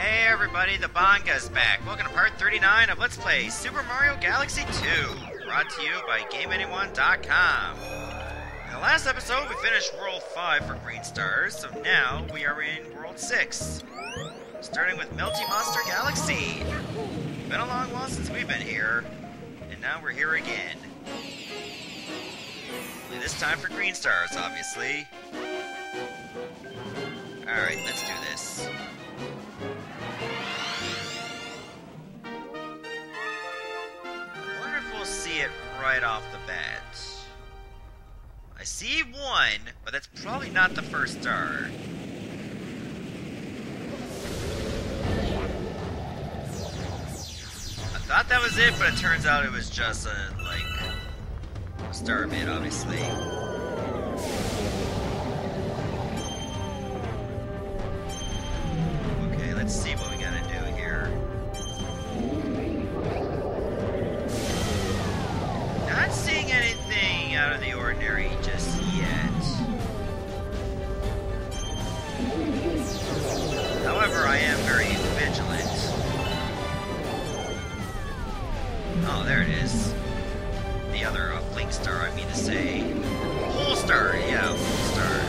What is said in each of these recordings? Hey everybody, the Bonga's back. Welcome to part 39 of Let's Play Super Mario Galaxy 2, brought to you by GameAnyone.com. In the last episode, we finished World 5 for Green Stars, so now we are in World 6. Starting with Melty Monster Galaxy. Been a long while since we've been here, and now we're here again. Only this time for Green Stars, obviously. Alright, let's do this. I wonder if we'll see it right off the bat. I see one, but that's probably not the first star. I thought that was it, but it turns out it was just a star bit, obviously. Let's see what we gotta do here. Not seeing anything out of the ordinary just yet. However, I am very vigilant. Oh, there it is. The other blink star, I mean to say. Whole star, yeah, whole star.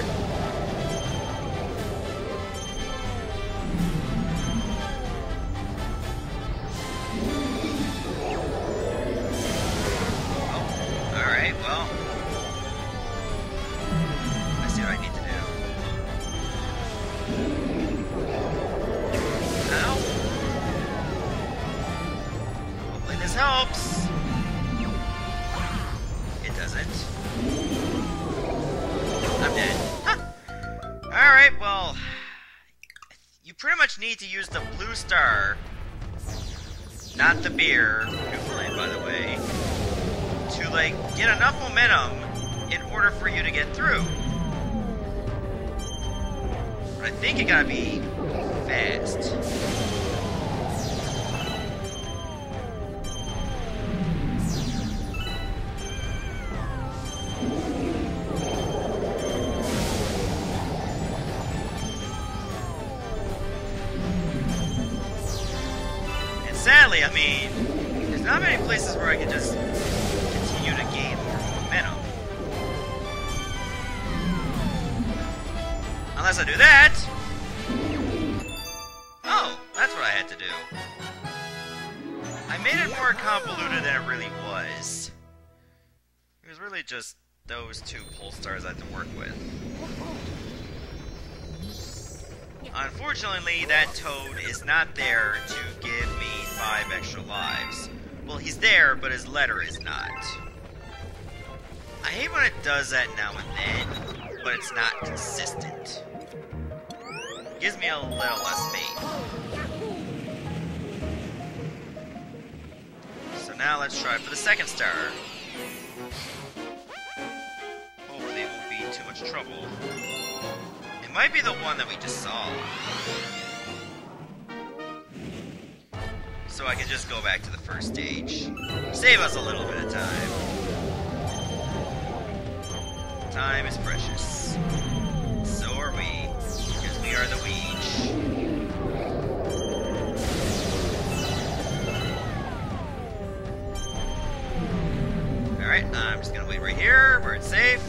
Need to use the blue star, not the beer, Newfoundland by the way, to get enough momentum in order for you to get through. But I think you gotta be fast. Sadly, I mean, there's not many places where I can just continue to gain more momentum. Unless I do that! Oh, that's what I had to do. I made it more convoluted than it really was. It was really just those two pole stars I had to work with. Unfortunately, that toad is not there to give me 5 extra lives. Well, he's there, but his letter is not. I hate when it does that now and then, but it's not consistent. It gives me a little less faith. So now let's try for the second star. Hopefully it won't be too much trouble. It might be the one that we just saw. So I can just go back to the first stage. Save us a little bit of time. Time is precious. So are we. Because we are the Weege. Alright, I'm just gonna wait right here where it's safe.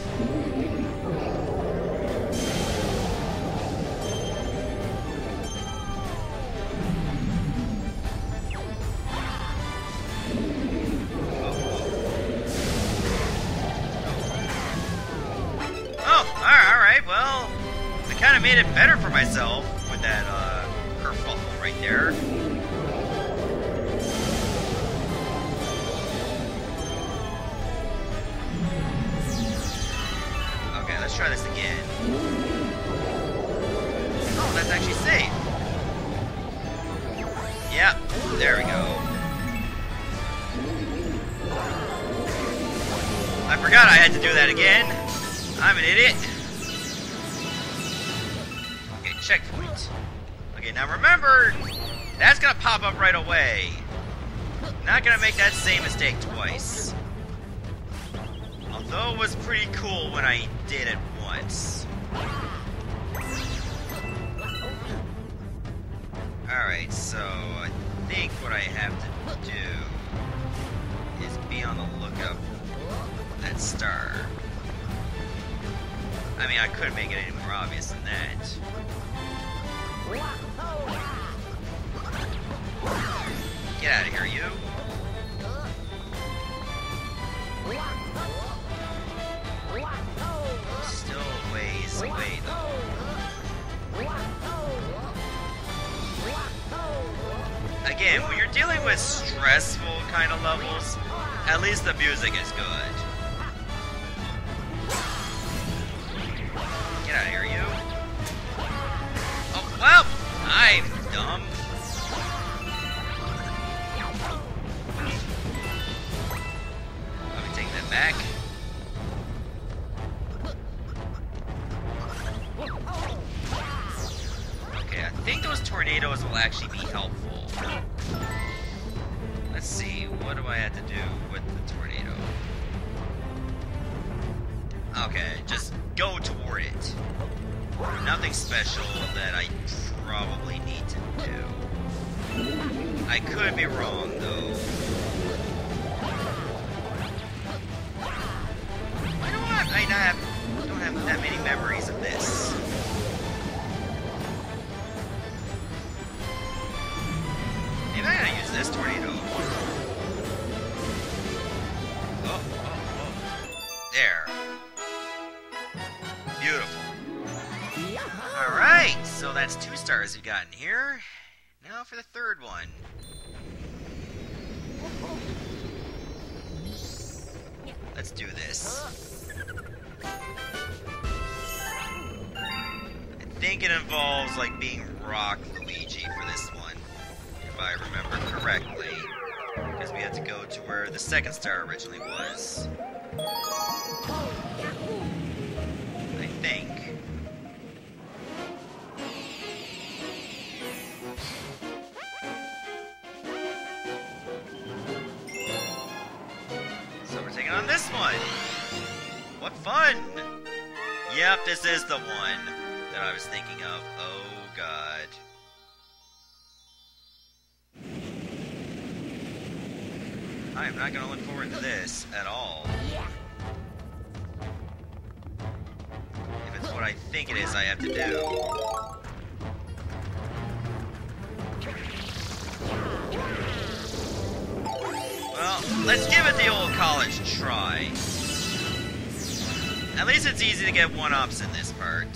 Made it better for myself with that kerfuffle right there. Okay, let's try this again. Oh, that's actually safe. Yeah, there we go. I forgot I had to do that again. I'm an idiot. Checkpoint. Okay, now remember, that's gonna pop up right away. Not gonna make that same mistake twice. Although it was pretty cool when I did it once. Alright, so I think what I have to do is be on the lookout for that star. I mean, I couldn't make it any more obvious than that. Get out of here, you! Still ways away, though. Again, when you're dealing with stressful kind of levels, at least the music is good. Get out of here, you! Oh, well! I'm dumb. Let me take that back. I think those tornadoes will actually be helpful. Let's see, what do I have to do with the tornado? Okay, just go toward it. Nothing special that I probably need to do. I could be wrong, though. I don't have that many memories of this. I gotta use this tornado. Oh. There. Beautiful. Alright, so that's 2 stars we've gotten here. Now for the third one. Let's do this. I think it involves, like, being Rock Luigi for this one. If I remember correctly, because we had to go to where the second star originally was. I think. So we're taking on this one! What fun! Yep, this is the one that I was thinking of. Oh god. I am not going to look forward to this at all. If it's what I think it is I have to do. Well, let's give it the old college try. At least it's easy to get one-ups in this part.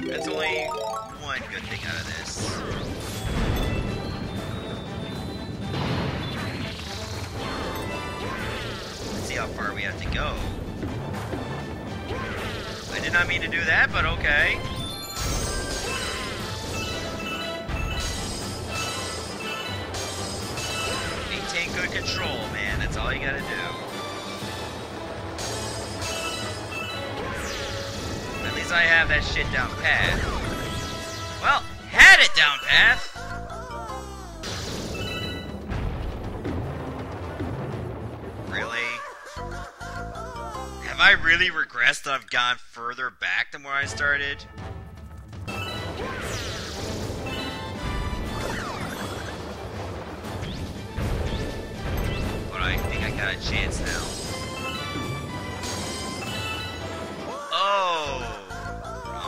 That's only one good thing out of this. How far we have to go. I did not mean to do that, but okay. Maintain good control, man. That's all you gotta do. At least I have that shit down pat. Well, had it down pat! Really? Have I really regressed that I've gone further back than where I started? But I think I got a chance now. Oh!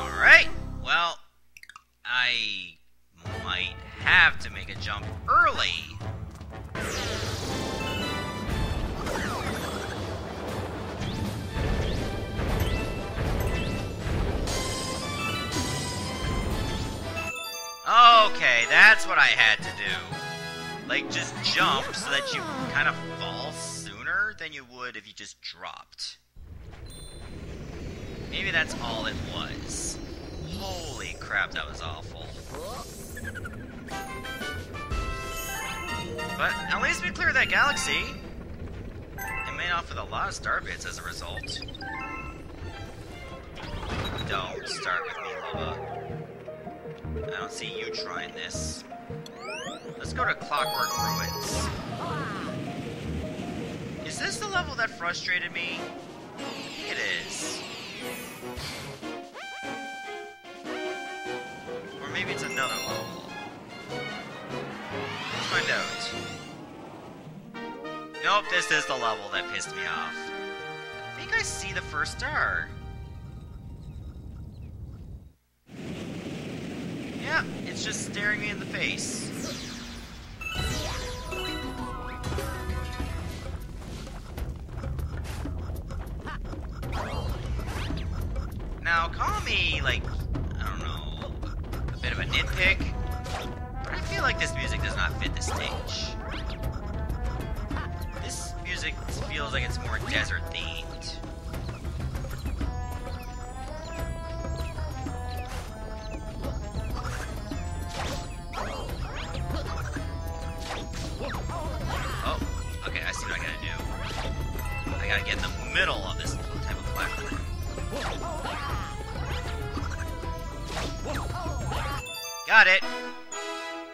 Alright! Well, I might have to make a jump early. Okay, that's what I had to do. Like, just jump so that you kind of fall sooner than you would if you just dropped. Maybe that's all it was. Holy crap, that was awful. But at least we cleared that galaxy. It made off with a lot of star bits as a result. Don't start with me, Lava. I don't see you trying this. Let's go to Clockwork Ruins. Is this the level that frustrated me? I think it is. Or maybe it's another level. Let's find out. Nope, this is the level that pissed me off. I think I see the first star. Yeah, it's just staring me in the face. Now, call me, like, I don't know, a bit of a nitpick, but I feel like this music does not fit the stage. This music feels like it's more desert-themed. Oh, okay, I see what I gotta do. I gotta get in the middle of this type of platform. Got it.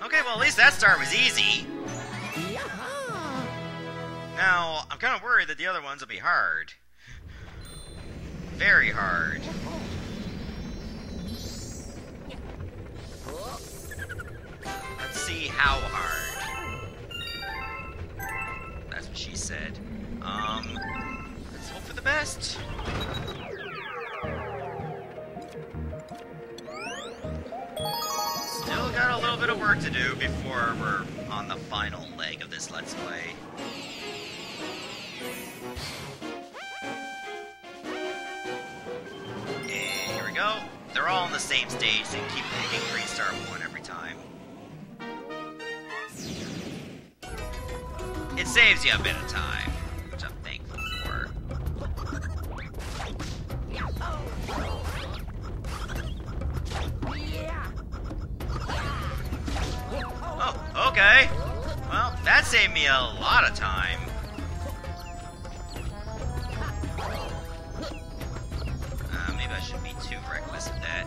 Okay, well at least that star was easy. Now, I'm kind of worried that the other ones will be hard. Very hard. Let's see how hard. That's what she said. Let's hope for the best. Still got a little bit of work to do before we're on the final leg of this Let's Play. And here we go. They're all on the same stage, so you keep picking 3-star 1 every time. It saves you a bit of time, which I'm thankful for. Oh, okay. Well, that saved me a lot of time. Maybe I shouldn't be too reckless with that.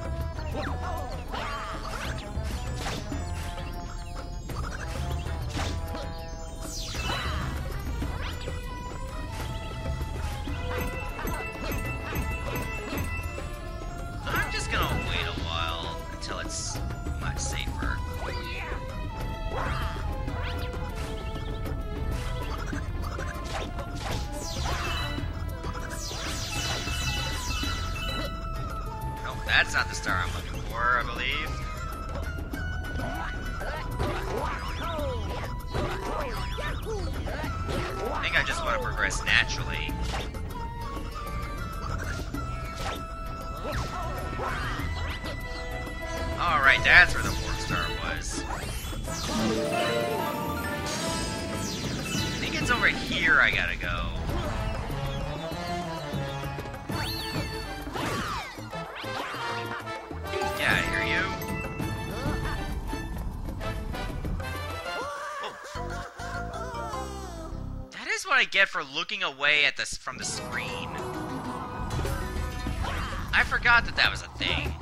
I'm just gonna wait a while until it's much safer. That's not the star I'm looking for, I believe. I think I just want to progress naturally. Alright, that's where the 4th star was. I think it's over here I gotta go. I hear you. Oh. That is what I get for looking away at this from the screen. I forgot that that was a thing.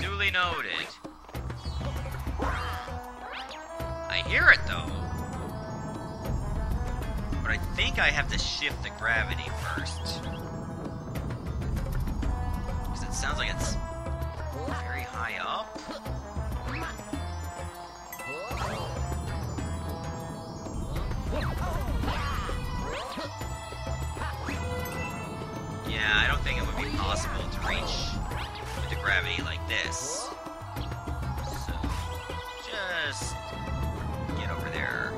Duly noted. I hear it though. But I think I have to shift the gravity first. It sounds like it's very high up. Yeah, I don't think it would be possible to reach with the gravity like this. So, just get over there.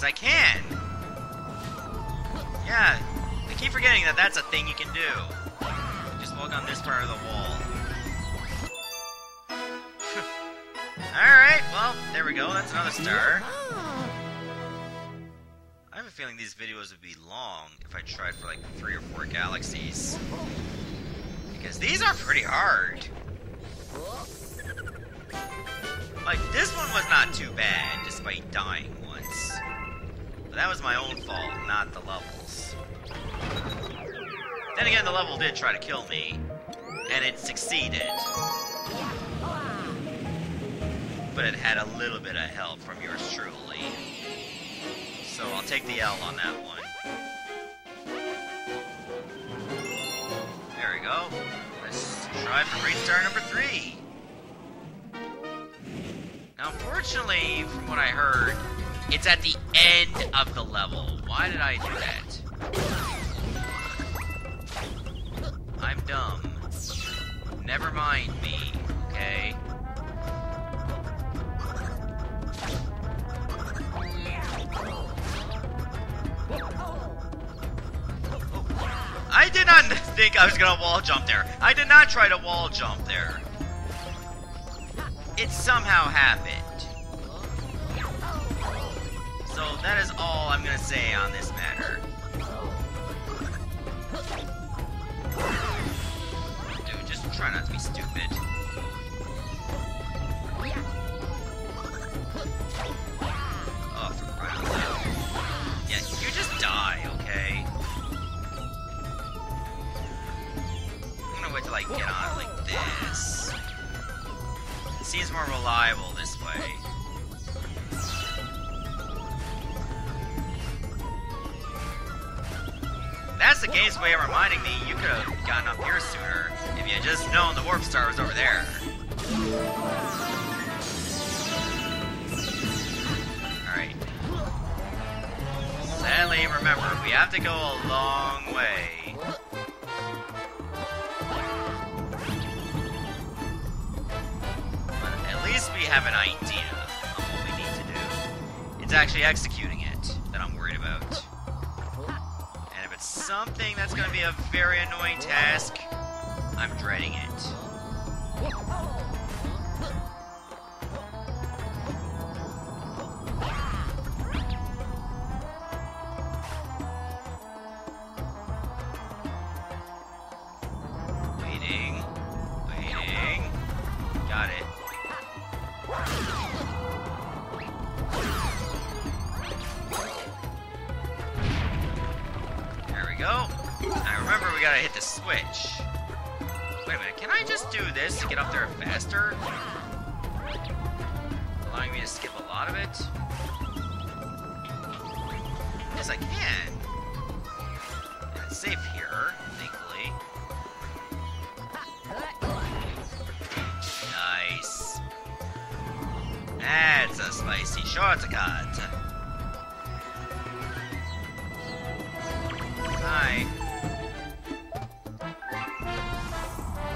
I can! Yeah, I keep forgetting that that's a thing you can do. Just walk on this part of the wall. Alright, well, there we go, that's another star. I have a feeling these videos would be long if I tried for like 3 or 4 galaxies. Because these are pretty hard. Like, this one was not too bad, despite dying once. But that was my own fault, not the levels. Then again, the level did try to kill me, and it succeeded. But it had a little bit of help from yours truly. So I'll take the L on that one. There we go. Let's try for restart number 3. Now, unfortunately, from what I heard, it's at the end of the level. Why did I do that? I'm dumb. Never mind me, okay? I did not think I was gonna wall jump there. I did not try to wall jump there. It somehow happened. So that is all I'm gonna say on this matter. Dude, just try not to be stupid. Oh, for crying out loud. Yeah, you just die, okay? I'm gonna wait till I get on like this. It seems more reliable this way. That's the game's way of reminding me you could have gotten up here sooner if you had just known the warp star was over there. Alright. Sadly, remember, we have to go a long way. But at least we have an idea of what we need to do. It's actually executing it that I'm worried about. Something that's going to be a very annoying task. I'm dreading it. Waiting. Waiting. Got it. Go. I remember we gotta hit the switch. Wait a minute, can I just do this to get up there faster? Allowing me to skip a lot of it? Yes, I can. And it's safe here, thankfully. Nice. That's a spicy shortcut. Hi.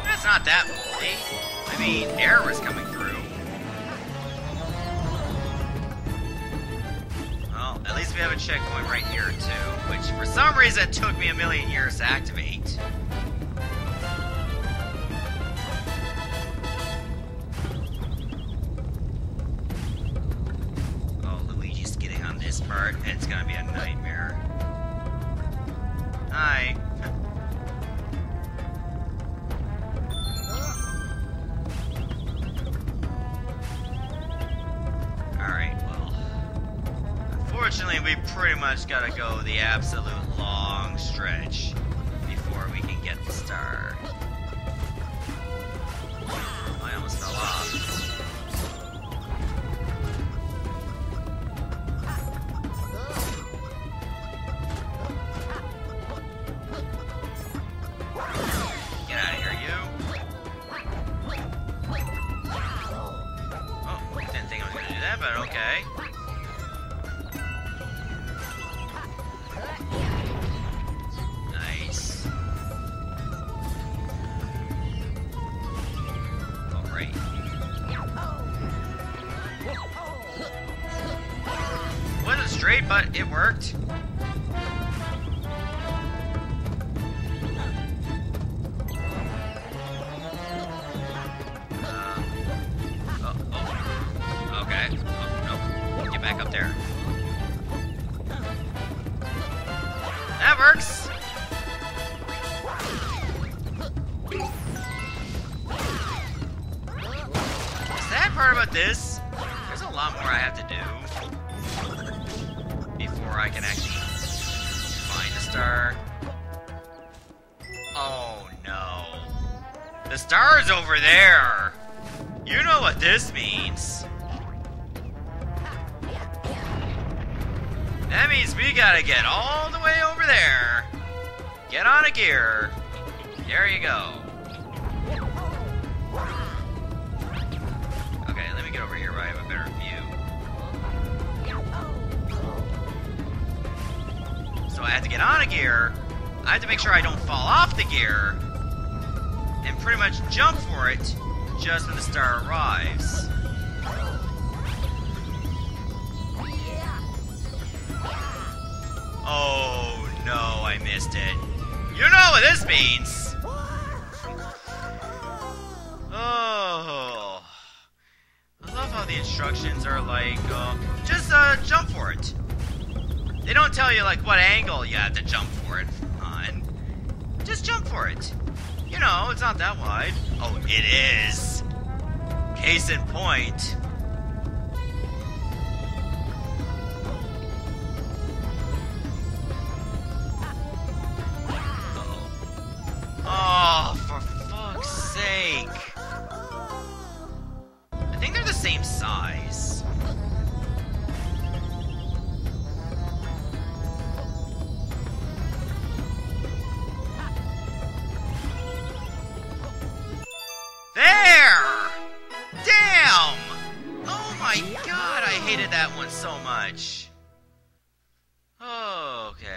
That's not that moldy. I mean, air was coming through. Well, at least we have a checkpoint right here, too, which for some reason it took me a million years to activate. Oh, Luigi's getting on this part, and it's gonna be a nightmare. Hi. Alright, well. Unfortunately, we pretty much gotta go the absolute long stretch before we can get the star. Oh, I almost fell off. Straight, but it worked. Oh. Okay. Oh, nope. Get back up there. That works! The sad part about this, there's a lot more I have to do. I can actually find a star. Oh no. The star's over there. You know what this means. That means we gotta get all the way over there. Get on a gear. There you go. Okay, let me get over here where I have a better view. So I have to get on a gear. I have to make sure I don't fall off the gear. And pretty much jump for it just when the star arrives. Oh no, I missed it. You know what this means! Oh. I love how the instructions are like, jump for it. They don't tell you, like, what angle you have to jump for it on. Just jump for it. You know, it's not that wide. Oh, it is. Case in point. Oh, for fuck's sake. I think they're the same size. There! Damn! Oh my god, I hated that one so much. Okay.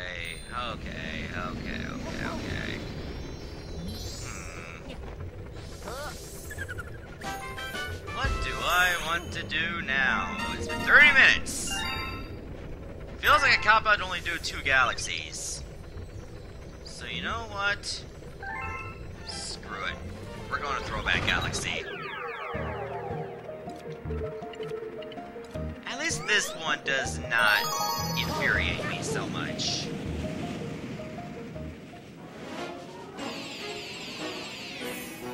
What do I want to do now? It's been 30 minutes! Feels like a cop-out to only do 2 galaxies. So you know what? Screw it. We're going to Throwback Galaxy. At least this one does not infuriate me so much.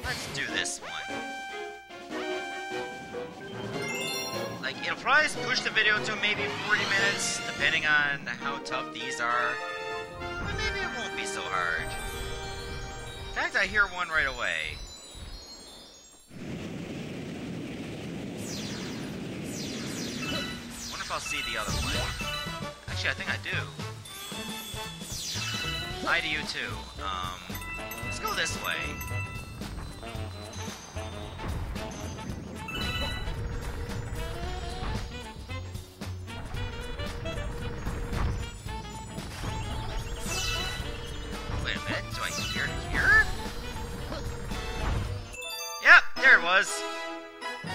Let's do this one. Like, it'll probably push the video to maybe 40 minutes, depending on how tough these are. But maybe it won't be so hard. In fact, I hear one right away. I wonder if I'll see the other one. Actually, I think I do. Lie to you too. Let's go this way.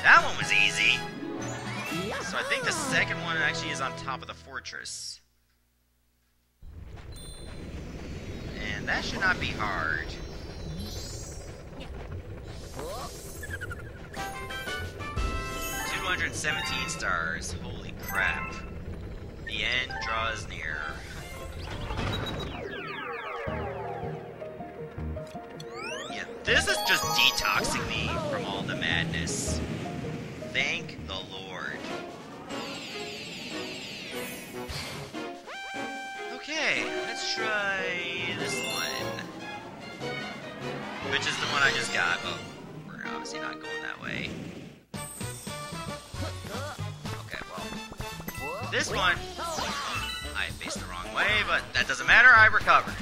That one was easy. So I think the second one actually is on top of the fortress. And that should not be hard. $217 stars. Holy crap. The end draws near. Yeah, this is just detoxing me from all the madness. Thank the Lord. Okay, let's try this one. Which is the one I just got, but we're obviously not going that way. Okay, well, this one, I faced the wrong way, but that doesn't matter, I recovered.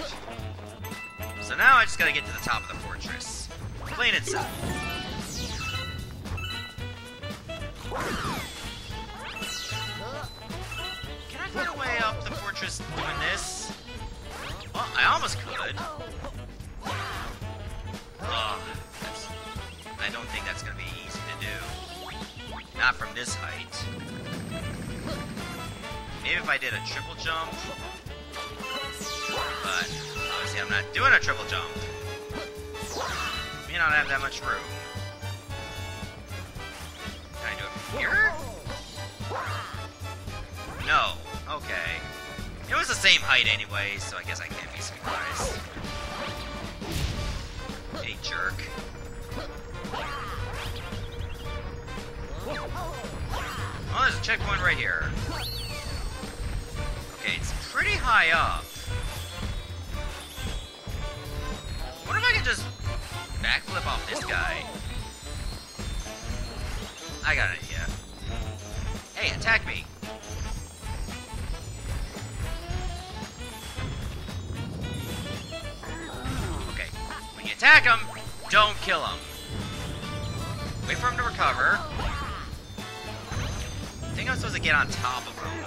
So now I just gotta get to the top of the fortress. Plain and simple. Can I find a way up the fortress doing this? Well, I almost could. I don't think that's going to be easy to do. Not from this height. Maybe if I did a triple jump. But obviously I'm not doing a triple jump. May not have that much room. Can I do it from here? No. Okay. It was the same height anyway, so I guess I can't be surprised. Hey, jerk. Oh, there's a checkpoint right here. Okay, it's pretty high up. I wonder just backflip off this guy. I got an idea. Hey, attack me! Okay, when you attack him, don't kill him. Wait for him to recover. I think I'm supposed to get on top of him.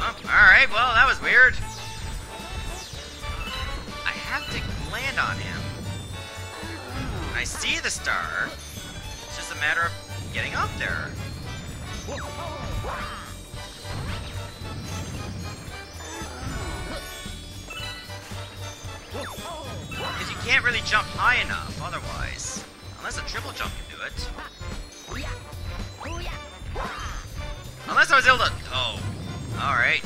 Oh, alright, well, that was weird. I have to land on him. I see the star. It's just a matter of getting up there. Because you can't really jump high enough otherwise. Unless a triple jump can do it. Unless I was able to... Oh. Alright.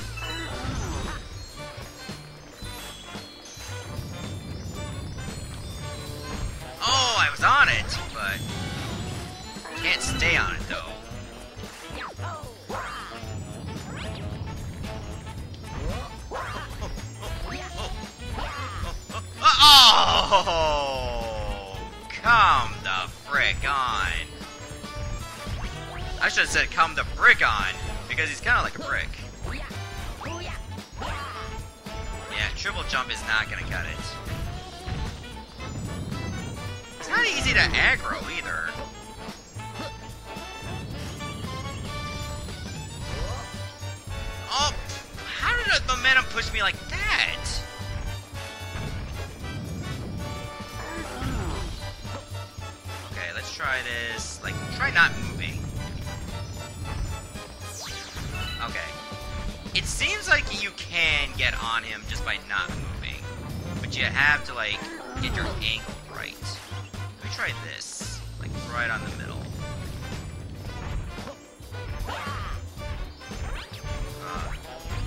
Oh, I was on it, but... Can't stay on it, though. Oh! Come the frick on. I should have said come the brick on, because he's kind of like a brick. Yeah, triple jump is not going to cut it. It's not easy to aggro either. Oh, how did the momentum push me like that? Okay, let's try this. Like, try not moving. Okay. It seems like you can get on him just by not moving. But you have to, like, get your angle right. Let me try this. Like, right on the middle.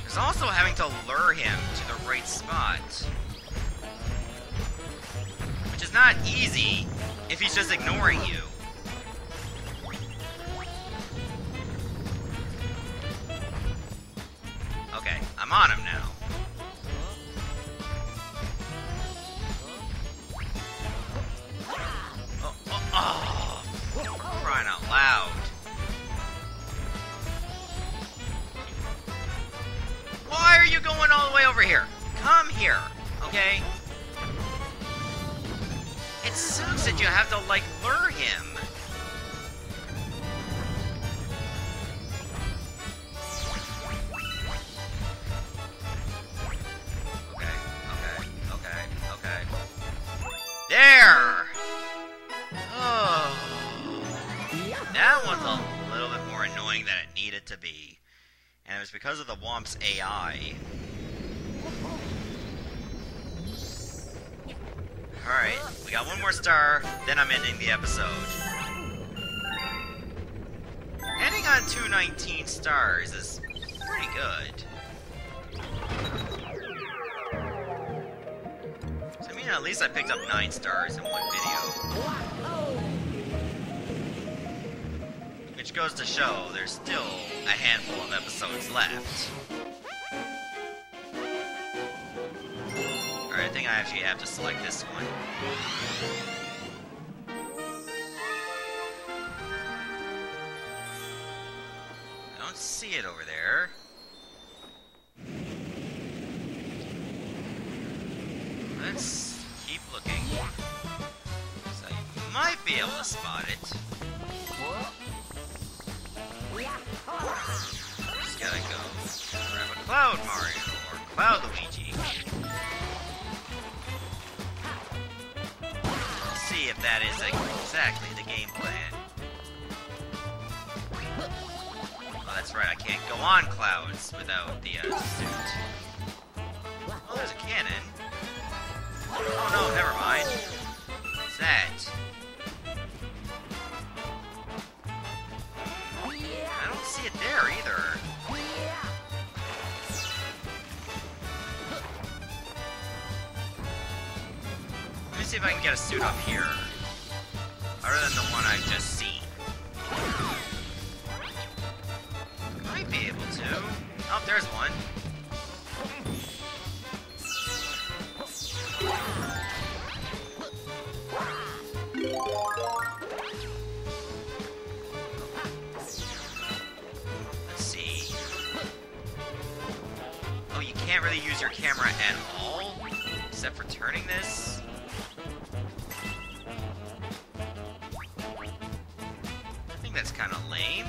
There's also having to lure him to the right spot. Which is not easy if he's just ignoring you. Okay, I'm on him now. Oh, crying out loud. Why are you going all the way over here? Come here, okay? It sucks that you have to, like, lure him. There! Oh. That one's a little bit more annoying than it needed to be. And it was because of the Womp's AI. Alright, we got one more star, then I'm ending the episode. Ending on 219 stars is pretty good. At least I picked up 9 stars in one video. Which goes to show there's still a handful of episodes left. Alright, I think I actually have to select this one. I don't see it over there. Let's... looking. So you might be able to spot it. Just gotta go grab a Cloud Mario or Cloud Luigi. Let's see if that is exactly the game plan. Oh, that's right, I can't go on clouds without the suit. Oh, there's a cannon. Oh no, never mind. What's that? I don't see it there either. Let me see if I can get a suit up here. Other than the one I've just seen. I might be able to. Oh, there's one. Let's see. Oh, you can't really use your camera at all, except for turning this. I think that's kind of lame.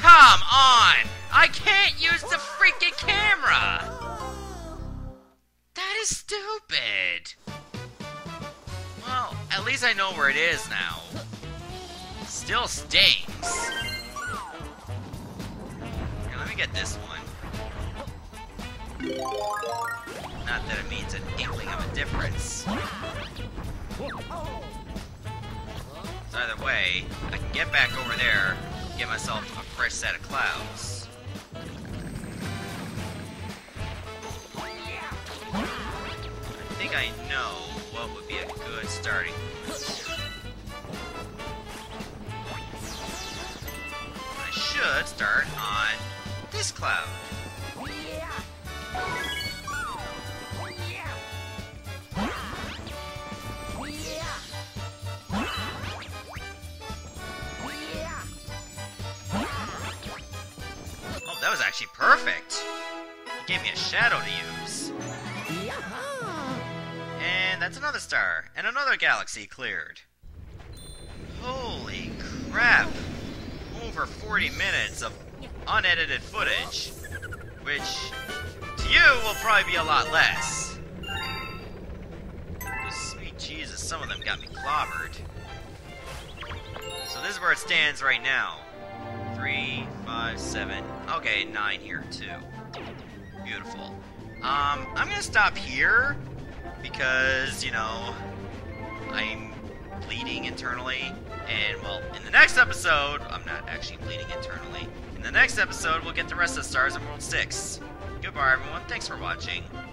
Come on! I can't use the freaking camera! That is stupid! Well, at least I know where it is now. Still stinks. Here, let me get this one. Not that it means an inkling of a difference. So either way, I can get back over there. Get myself a fresh set of clouds. I think I know what would be a good starting point. I should start on this cloud. That was actually perfect. It gave me a shadow to use. And that's another star. And another galaxy cleared. Holy crap. Over 40 minutes of unedited footage. Which, to you, will probably be a lot less. Because, sweet Jesus, some of them got me clobbered. So this is where it stands right now. 3, 5, 7. Okay, 9 here too. Beautiful. I'm gonna stop here because, you know, I'm bleeding internally, and well, in the next episode, I'm not actually bleeding internally. In the next episode, we'll get the rest of the stars in World 6. Goodbye, everyone. Thanks for watching.